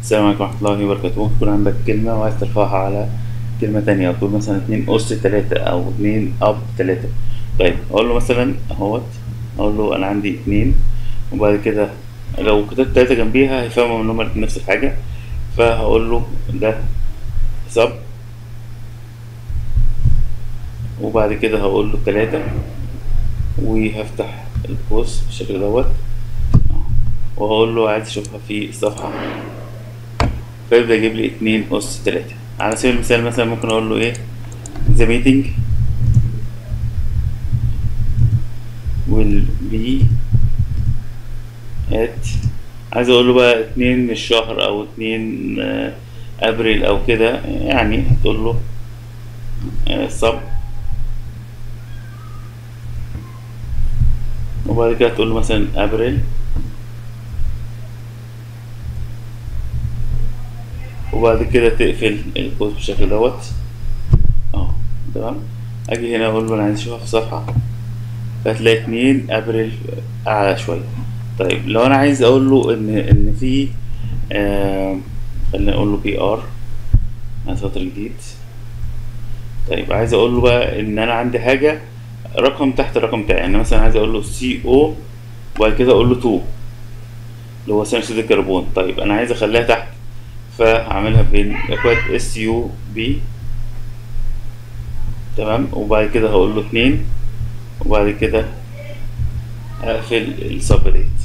السلام عليكم ورحمة الله وبركاته. تكون عندك كلمة وعايز ترفعها على كلمة تانية، تقول مثلا 2 أس 3 أو 2 أب 3. طيب أقول له مثلا أهوت، أقول له أنا عندي 2، وبعد كده لو كتبت 3 جنبيها هيفهموا إن هما نفس الحاجة، فهقول له ده سب، وبعد كده هقول له 3، وهفتح القوس بالشكل دوت، وهقول له عايز اشوفها في الصفحة، فيبدأ يجيب لي 2 أس 3. على سبيل المثال مثلا ممكن اقول له ايه، the meeting will be at، عايز اقول له بقى 2 من الشهر او 2 أبريل او كده، يعني هتقول له sub، وبعد كده تقول له مثلا أبريل، وبعد كده تقفل القوس بالشكل دوت اهو، تمام. اجي هنا اقول له انا عايز اشوفها في صفحة، هتلاقي 2 أبريل اعلى شوية. طيب لو انا عايز اقول له ان في خلينا نقول له بي ار عن سطر جديد. طيب عايز اقول له بقى ان انا عندي حاجة رقم تحت الرقم بتاعي، يعني مثلا عايز اقول له سي او، وبعد كده اقول له 2 اللي هو ثاني اكسيد الكربون. طيب انا عايز اخليها تحت، فهعملها بين اكواد اس يو بي، تمام، وبعد كده هقول له 2، وبعد كده اقفل السب ديت.